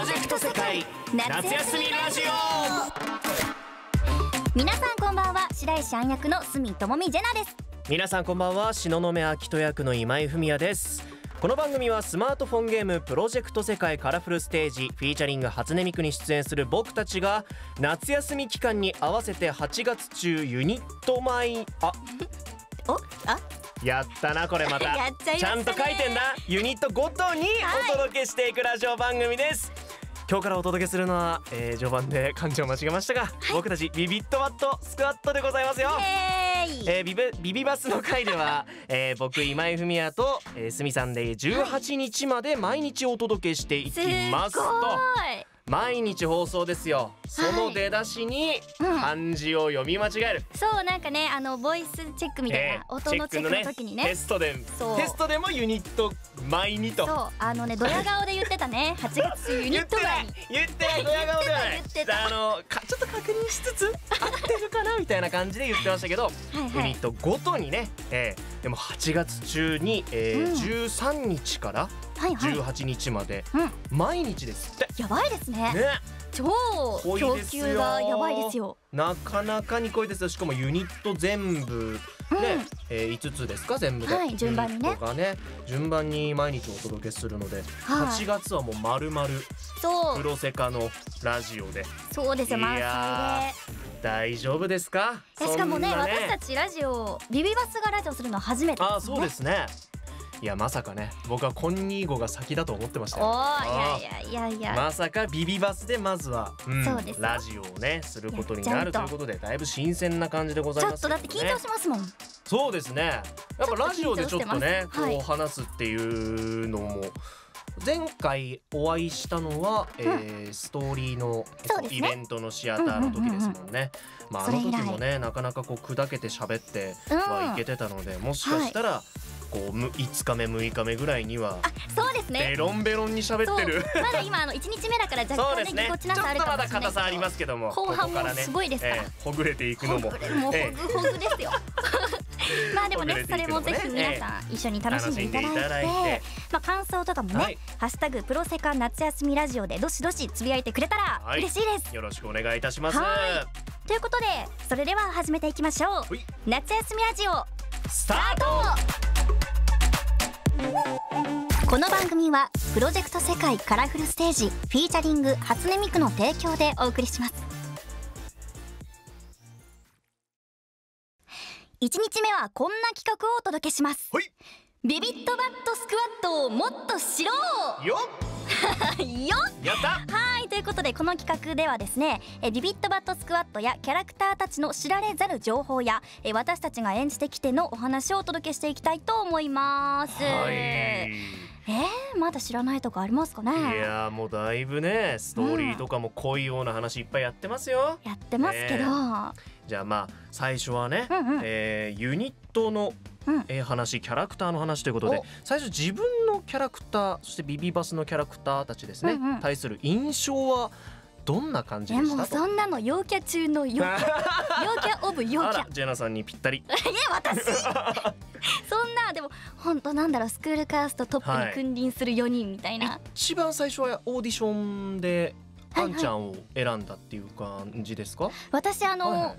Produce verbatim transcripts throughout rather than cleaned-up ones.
ロジェクト世界夏休みラジオ。皆さんこんばんは、白石杏役の角智美ジェナです。皆さんこんばんは、東雲明人役の今井文也です。この番組はスマートフォンゲームプロジェクト世界カラフルステージフィーチャリング初音ミクに出演する僕たちが夏休み期間に合わせてはちがつ中ユニット前あおあやったなこれまたやっちゃいましたね。ちゃんと書いてんだ。ユニットごとにお届けしていくラジオ番組です。はい、今日からお届けするのは、えー、序盤で漢字を間違えましたが、はい、僕たちビビットバットスクワットでございますよ。えー、ビ, ビ, ビビバスの回では、えー、僕今井文也と、えー、すみさんでじゅうはちにちまで毎日お届けしていきますと。毎日放送ですよ。その出だしに漢字を読み間違える、はいうん、そうなんかね、あのボイスチェックみたいな、えー、音のチェックの時に ね, ねテストでテストでもユニット前にと、そうあのねドヤ顔で言ってたねはちがつユニット前に言ってない、言ってないドヤ顔ではないあのかちょっと確認しつつ合ってるかなみたいな感じで言ってましたけどはい、はい、ユニットごとにね、えー、でもはちがつ中に、えーうん、じゅうさんにちからじゅうはちにちまで、はいはいうん、毎日ですって。やばいですね。ね超供給がやばいですよ。なかなかに濃いですよ。しかもユニット全部で、うんえー、いつつですか全部で、はい、順番に ね, ね順番に毎日お届けするので、はい、はちがつはもう丸々プロセカのラジオで。そうですよ。いや大丈夫ですか。しかも ね, ね私たちラジオビビバスがラジオするのは初めてです、ね、あそうですね。いやまさかね、僕はコンニーゴが先だと思ってましたよ。いやいやいやいや、まさかビビバスでまずは、うん、ラジオをねすることになるということで、だいぶ新鮮な感じでございます。ちょっとだって緊張しますもん。そうですね、やっぱラジオでちょっとねこう話すっていうのも、前回お会いしたのは、えー、ストーリーの、えっと、イベントのシアターの時ですもんね。まああの時もねなかなかこう砕けて喋ってはいけてたので、もしかしたらこういつかめむいかめぐらいにはベロンベロンに喋ってる。まだ今あのいちにちめだから若干ねぎこちなさあるかもしれないけど、ちょっとまだ硬さありますけども、後半もすごいですから、ほぐれていくのもほぐほぐですよ。まあでもね、それもぜひ皆さん一緒に楽しんでいただい て, だいて、まあ、感想とかもね、はい、ハッシュタグプロセカ夏休みラジオでどしどしつぶやいてくれたら嬉しいです、はい、よろしくお願いいたします。はいということで、それでは始めていきましょう。夏休みラジオスター ト, ート。この番組はプロジェクト世界カラフルステージフィーチャリング初音ミクの提供でお送りします。いちにちめはこんな企画をお届けします。はい、ビビットバットスクワットをもっとしろよよやったはいということで、この企画ではですね、えビビットバットスクワットやキャラクターたちの知られざる情報や、え私たちが演じてきてのお話をお届けしていきたいと思います。はいえー、まだ知らないとかありますかね。いやーもうだいぶねストーリーとかも濃いような話いっぱいやってますよ、うん、やってますけど、えー、じゃあまあ最初はね、うんうんえー、ユニットの、うんえー、話キャラクターの話ということで、最初自分のキャラクター、そしてビビバスのキャラクターたちですね、うんうん、対する印象はどんな感じでしたと。そんなの陽キャ中の陽キャ陽キャオブ陽キャ。ジェナさんにぴったり。いや私そんなでも本当なんだろう、スクールカーストトップに君臨するよにんみたいな、はい、一番最初はオーディションであんちゃんを選んだっていう感じですか。はいはい、私あの、はいはい、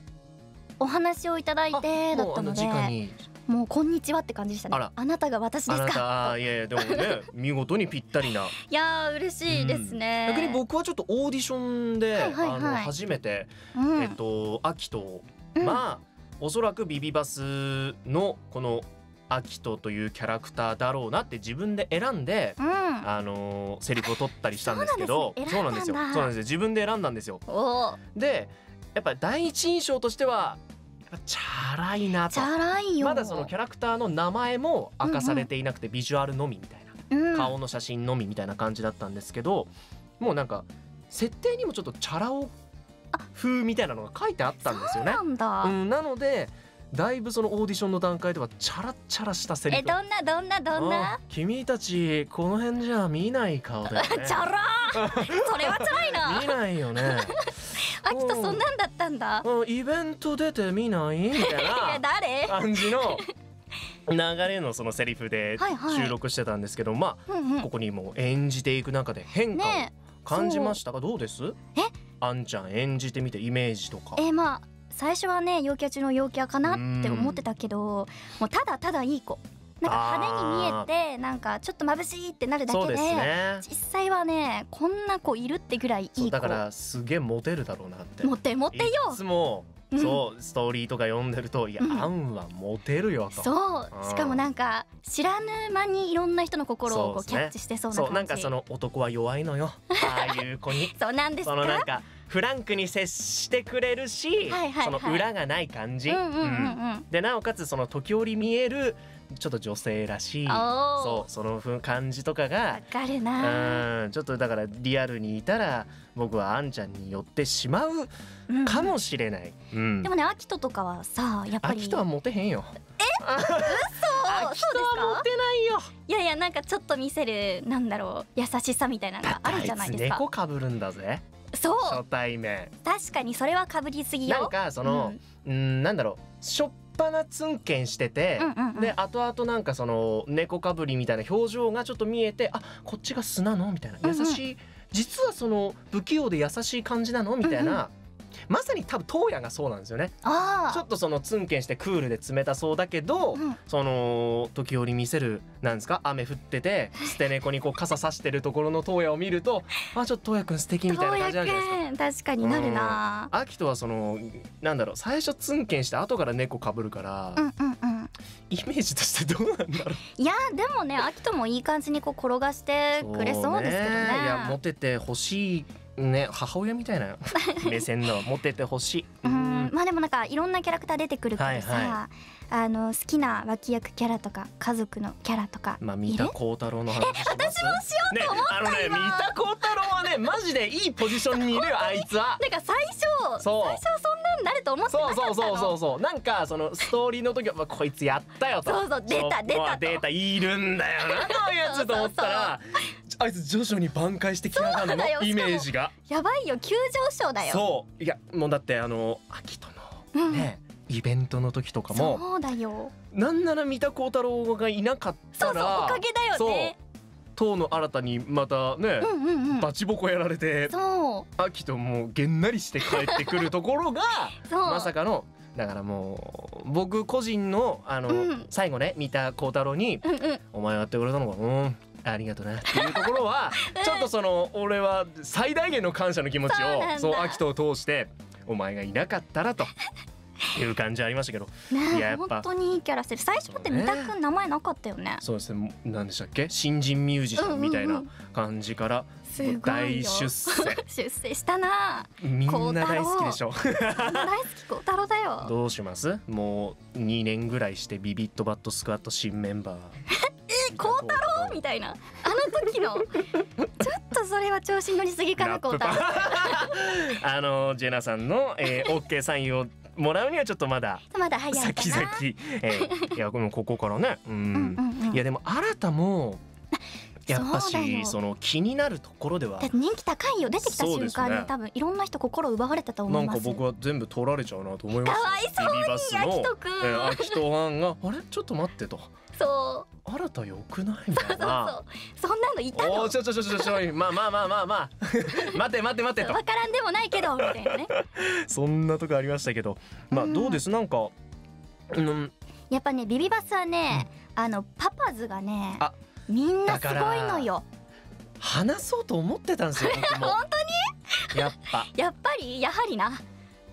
お話をいただいてだったので、もうこんにちはって感じでしたね。 あ, あなたが私ですか。あいやいやでもね見事にぴったりな。いやー嬉しいですね、うん、逆に僕はちょっとオーディションで、はいはいはい、あの初めて、うん、えっとアキト、うん、まあおそらくビビバスのこのアキトというキャラクターだろうなって自分で選んで、うん、あのセリフを取ったりしたんですけど、そうなんですよ、そうなんですよ、自分で選んだんですよ。でやっぱ第一印象としてはチャラいなと。チャラいよ。まだそのキャラクターの名前も明かされていなくて、うんうん、ビジュアルのみみたいな、うん、顔の写真のみみたいな感じだったんですけど、もうなんか設定にもちょっとチャラ男風みたいなのが書いてあったんですよね。そうなんだ、うん、なのでだいぶそのオーディションの段階ではチャラチャラしたセリフ、えどんなどんなどんな、君たちこの辺じゃ見ない顔だよねチャラーそれはチャラいな見ないよねアキトそんなんだったんだ、イベント出てみないみたいな感じの流れのそのセリフで収録してたんですけど、まあここにも演じていく中で変化を感じましたが、どうです？え、あんちゃん演じてみてイメージとか。えー、まあ最初はね陽キャ中の陽キャかなって思ってたけど、もうただただいい子、なんか派手に見えてなんかちょっと眩しいってなるだけ で, で、ね、実際はねこんな子いるってぐらいいい子。そうだからすげえモテるだろうなって。モテモテよ、いつもそう、うん、ストーリーとか読んでると、いや、うん、アンはモテるよと。そう、うん、しかもなんか知らぬ間にいろんな人の心をこうキャッチしてそうな感じ。そう、なんかその男は弱いのよああいう子にそうなんですか。そのなんかフランクに接してくれるし、はいはいはい、その裏がない感じで、なおかつその時折見えるちょっと女性らしい、そうその感じとかがわかるな。うん、ちょっとだからリアルにいたら僕はあんちゃんに寄ってしまうかもしれない、うんうん、でもねアキトとかはさ、やっぱりアキトはモテへんよ。え嘘、そうですか。モテないよ。いやいや、なんかちょっと見せる、なんだろう、優しさみたいなのがあるじゃないですか。猫かぶるんだぜ。そう、初対面。確かにそれは被りすぎよ。なんかその、うん、うん、なんだろう、しょっぱなツンケンしてて、うんうんうん、で後々なんかその猫かぶりみたいな表情がちょっと見えて、あ、こっちが素なのみたいな、優しい、うんうん、実はその不器用で優しい感じなのみたいな、うんうん、まさに多分トウヤがそうなんですよね。あ、ちょっとそのツンケンしてクールで冷たそうだけど、うん、その時折見せる、なんですか、雨降ってて捨て猫にこう傘さしてるところのトウヤを見るとあ、ちょっとトウヤくん素敵みたいな感じなんじゃないですか。確かになるな。アキトはその、なんだろう、最初ツンケンして後から猫かぶるから、うんうんうん、イメージとしてどうなんだろう。いやでもね、アキトもいい感じにこう転がしてくれそうですけど ね, ねいやモテてほしいね、母親みたいな目線のモテてほしいうん、まあでもなんかいろんなキャラクター出てくるからさ、はいはい、あの好きな脇役キャラとか家族のキャラとか。まあ三田孝太郎の話します。え、私もしようと思った今、ね、あのね、三田孝太郎はねマジでいいポジションにいるよあいつは。なんか最初そう最初はそんなんなると思ってなかったの。そうそうそうそうそう、なんかそのストーリーの時は、まあ、こいつやったよとそうそう出た出たと出たいるんだよなこういうやつと思ったらあいつ徐々に挽回してきやがるのイメージが。やばいよ、急上昇だよ。そういやもうだってあのアキトのね、うん、イベントの時とかもそうだよ。なんなら三田孝太郎がいなかったら、そうそうおかげだよね。党の新たにまたね、うんうんうん、バチボコやられて、そうアキトもうげんなりして帰ってくるところがまさかの。だからもう僕個人のあの、うん、最後ね三田孝太郎に、うんうん、お前やってくれたのか、うんありがとうなっていうところは、うん、ちょっとその俺は最大限の感謝の気持ちをそうアキトを通してお前がいなかったらという感じありましたけどね。いややっぱ本当にいいキャラしてる。最初って三田くん名前なかったよね。そうですね、何でしたっけ、新人ミュージシャンみたいな感じから大出世、うんうん、出世したな。みんな大好きでしょ大好き孝太郎だよ。どうします、もうにねんぐらいしてビビットバットスクワット新メンバーえ、孝太郎みたいな、あの時のちょっとそれは調子乗りすぎかな孝太郎あのジェナさんの、えー、オーケー サインをもらうにはちょっとまだまだ早いかな先々、えー、いやここからねうん、うんうん、いやでも新たもやっぱし そ, その気になるところでは人気高いよ。出てきた瞬間に、ね、多分いろんな人心を奪われたと思います。なんか僕は全部取られちゃうなと思います。かわいそうにアキトくん、えー、アキトファンがあれちょっと待ってとそう新た良くないみたいなそうそうそうそんなのいたの。おちょちょちょちょちょまあまあまあまあまあ待て待て待てと分からんでもないけどみたいなねそんなとこありましたけど、まあどうです、うん、なんか、うん、やっぱねビビバスはね、うん、あのパパズがねあみんなすごいのよ。話そうと思ってたんですよ僕も本当にやっぱやっぱりやはりな。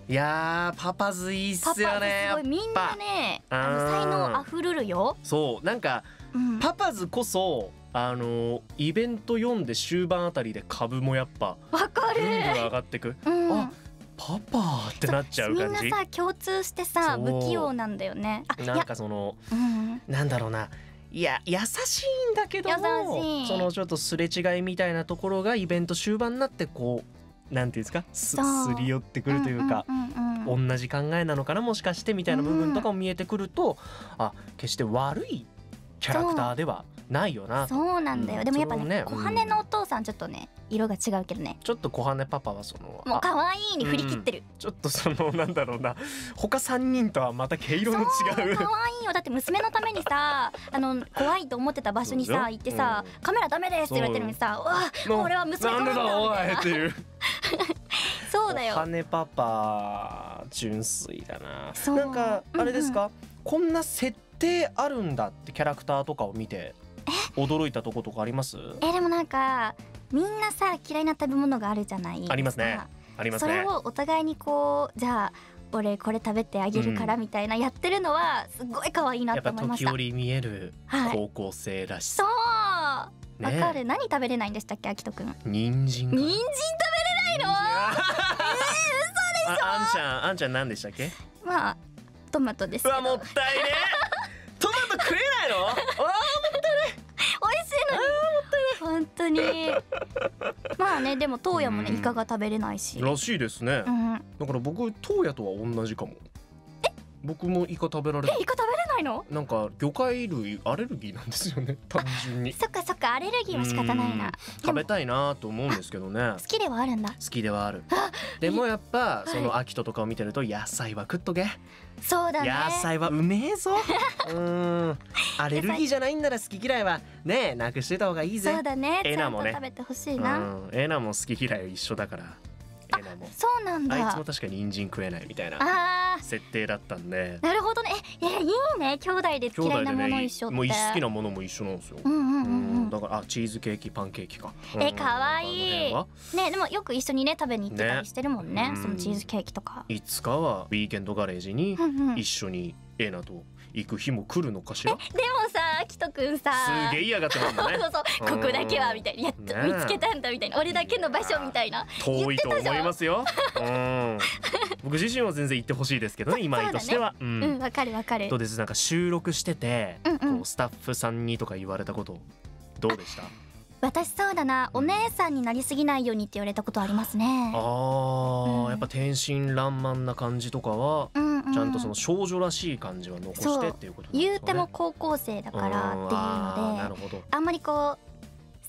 いやーパパズいいっすよね。パパズすごいみんなねあの才能あふるるよ。そうなんか、うん、パパズこそあのイベント読んで終盤あたりで株もやっぱわかるぐんぐん上がってく、うん、あパパってなっちゃう感じ。みんなさ共通してさ不器用なんだよね。あなんかその、うん、なんだろうな、いや優しいんだけどもそのちょっとすれ違いみたいなところがイベント終盤になってこうなんていうんですか す, すり寄ってくるというか、うんうんうんうん、同じ考えなのかなもしかしてみたいな部分とかも見えてくると、うん、あ決して悪いキャラクターではないよな。そうなんだよ、うん、でもやっぱ ね, ね小羽のお父さんちょっとね色が違うけどね、ちょっと小羽パパはそのもう可愛いに振り切ってる、うん、ちょっとそのなんだろうな、他さんにんとはまた毛色の違う。可愛いよ、だって娘のためにさあの怖いと思ってた場所にさ行ってさ、うん、カメラダメですって言われてるのにさ、うわ俺は娘なんだみたいな、なんでだおいっていうそうだよ、小羽パパ純粋だな。なんかあれですか、うんうん、こんな設定あるんだってキャラクターとかを見て驚いたとことかあります？えでもなんかみんなさ嫌いな食べ物があるじゃないですか。ありますね、ありますね。それをお互いにこうじゃあ俺これ食べてあげるからみたいなやってるのはすごい可愛いなと思いました。やっぱ時折見える高校生らしさ、はい、そう、ね、わかる。何食べれないんでしたっけ、あきとくん。人参。人参食べれないの？えー、嘘でしょ。あ, あんちゃんあんちゃん何でしたっけ？まあトマトですけど。うわもったいねトマト食えないの？あーもったいね、美味しいのに。本当にまあね、でもトウヤもね、うん、イカが食べれないしらしいですね、うん、だから僕トウヤとは同じかも。え僕もイカ食べられない。えイカ食べれないの？なんか魚介類アレルギーなんですよね、単純に。そっかそっか、アレルギーは仕方ないな。食べたいなと思うんですけどね。好きではあるんだ。好きではある。でもやっぱそのアキトとかを見てると野菜は食っとけ。そうだね、野菜はうめえぞうん、アレルギーじゃないんなら好き嫌いはねえなくしてた方がいいぜ。そうだね、ちゃんと食べてほしいな、うん、エナも好き嫌い一緒だから。あ、そうなんだ。あいつも確かに人参食えないみたいな設定だったんで。なるほどね。え、いやいいね、兄弟で嫌いなもの一緒って。もう好きなものも一緒なんですよ。うんうんうんうん。だからあチーズケーキパンケーキか。え可愛い。ねでもよく一緒にね食べに行ってたりしてるもんね。そのチーズケーキとか。いつかはウィーケンドガレージに一緒にエナと行く日も来るのかしら。でもさ、あきとくんさすげえ嫌がってたもんね。そうそう、ここだけはみたいな、やっと見つけたんだみたいな、俺だけの場所みたいな。遠いと思いますよ。うん。僕自身は全然行ってほしいですけどね、今としては。うん、わかるわかる。どうです？なんか収録してて、こうスタッフさんにとか言われたことどうでした？私そうだな、お姉さんになりすぎないようにって言われたことありますね。ああ、やっぱ天真爛漫な感じとかは。ちゃんとその少女らしい感じは残してっていうことなんですよね。言うても高校生だからっていうので、あんまりこう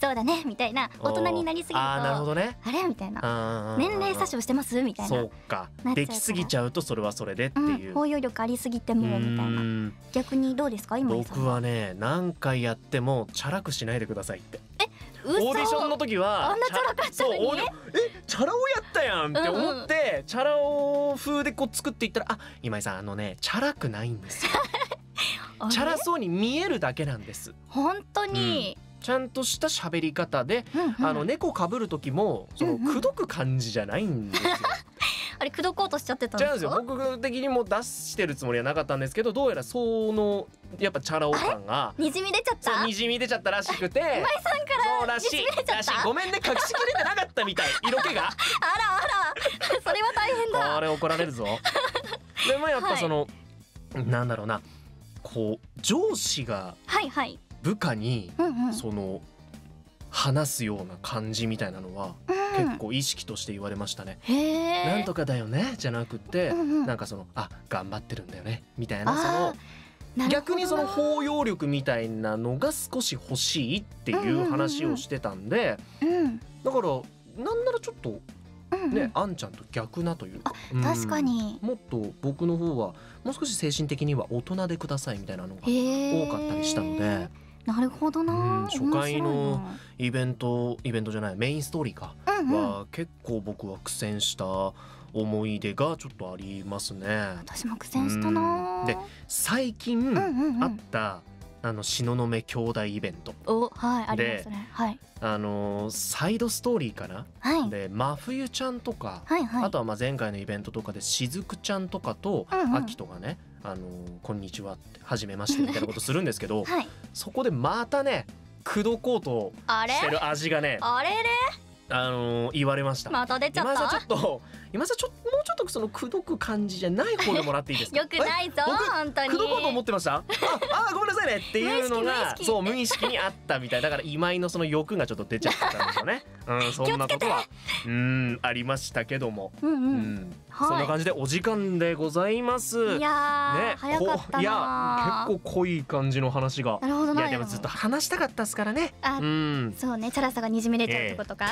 そうだねみたいな、大人になりすぎるとあれみたいな、年齢詐称してますみたいな。そうか、できすぎちゃうとそれはそれでっていう。包容力ありすぎてもみたいな。逆にどうですか今井さん。僕はね、何回やってもチャラくしないでくださいって。えオーディションの時はあんなチャラかったのに、えチャラをやったやんって思ってチャラを風でこう作っていったら、あ今井さんあのねチャラくないんですよチャラそうに見えるだけなんです。本当にちゃんとした喋り方で、あの猫かぶる時もそのくどく感じじゃないんですよ。あれくどこうとしちゃってたんですか？僕的にも出してるつもりはなかったんですけど、どうやらそのやっぱチャラ男感がにじみ出ちゃった。にじみ出ちゃったらしくて。今井さんから。そうらしい。らしい。ごめんね、隠しきれてなかったみたい。色気が。あらあら。それは大変だ。あれ怒られるぞ。でもやっぱそのなんだろうな、こう上司が部下にその話すような感じみたいなのは。結構意識として言われましたね。なんとかだよねじゃなくて、なんかそのあ頑張ってるんだよねみたいな、その逆にその包容力みたいなのが少し欲しいっていう話をしてたんで、だからなんならちょっとねあんちゃんと逆なというか、確かにもっと僕の方はもう少し精神的には大人でくださいみたいなのが多かったりしたので。なるほどな。初回のイベントイベントじゃないメインストーリーかは結構僕は苦戦した思い出がちょっとありますね。私も苦戦したな。で最近あったあの東雲兄弟イベントで、あのサイドストーリーかな、はい、で真冬ちゃんとか、はい、はい、あとはまあ前回のイベントとかでしずくちゃんとかとあきとがね、あのこんにちはって初めましてみたいなことするんですけど、はい、そこでまたねくどこうとしてる味がね、あれれあの言われました。また出ちゃった。今井さんちょっと今井さんちょっともうちょっとくそのくどく感じじゃない方でもらっていいですか。よくないぞ本当に。くどこうと思ってました。ああごめんなさいねっていうのがそう無意識にあったみたいだから今井のその欲がちょっと出ちゃったんでしょうね。うんそんなことはうんありましたけども。うんうん。そんな感じでお時間でございます。いや早かったな。いや結構濃い感じの話が。なるほどな。いやでもずっと話したかったですからね。あそうねチャラさがにじみ出ちゃうってことか。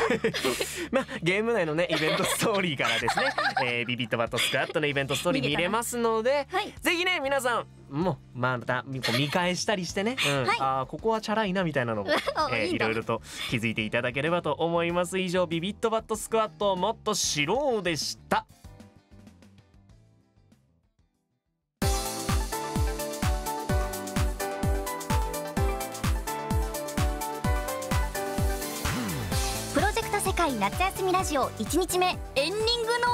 まあゲーム内のねイベントストーリーからですね。ビビットバットスクワットのイベントストーリー見れますので、ぜひね皆さん。もうまた見返したりしてね、うんはい、あここはチャラいなみたいなのも、えー、いろいろと気づいていただければと思います。以上ビビットバットスクワットをもっと知ろうでした。プロジェクト世界夏休みラジオいちにちめエンディングの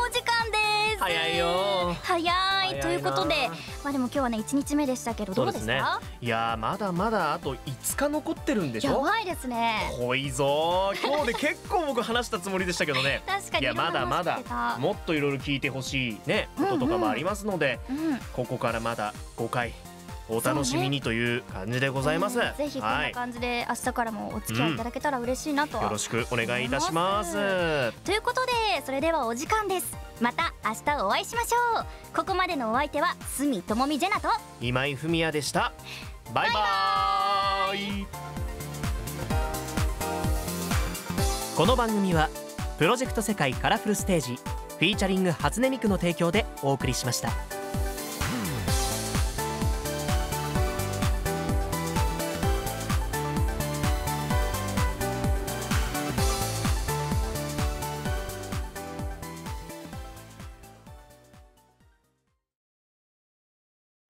お時間です。早いよ早いということで、まあでも今日はねいちにちめでしたけどどうですか。いやまだまだあといつか残ってるんでしょ。やばいですね。濃いぞ今日で結構僕話したつもりでしたけどね。確かにいやまだまだもっといろいろ聞いてほしいねこととかもありますので、ここからまだごかいお楽しみにという感じでございます。ぜひこんな感じで明日からもお付き合いいただけたら嬉しいなと、よろしくお願いいたします。ということでそれではお時間です。また明日お会いしましょう。ここまでのお相手は角智美ジェナと今井文也でした。バイバイ。この番組はプロジェクト世界カラフルステージフィーチャリング初音ミクの提供でお送りしました。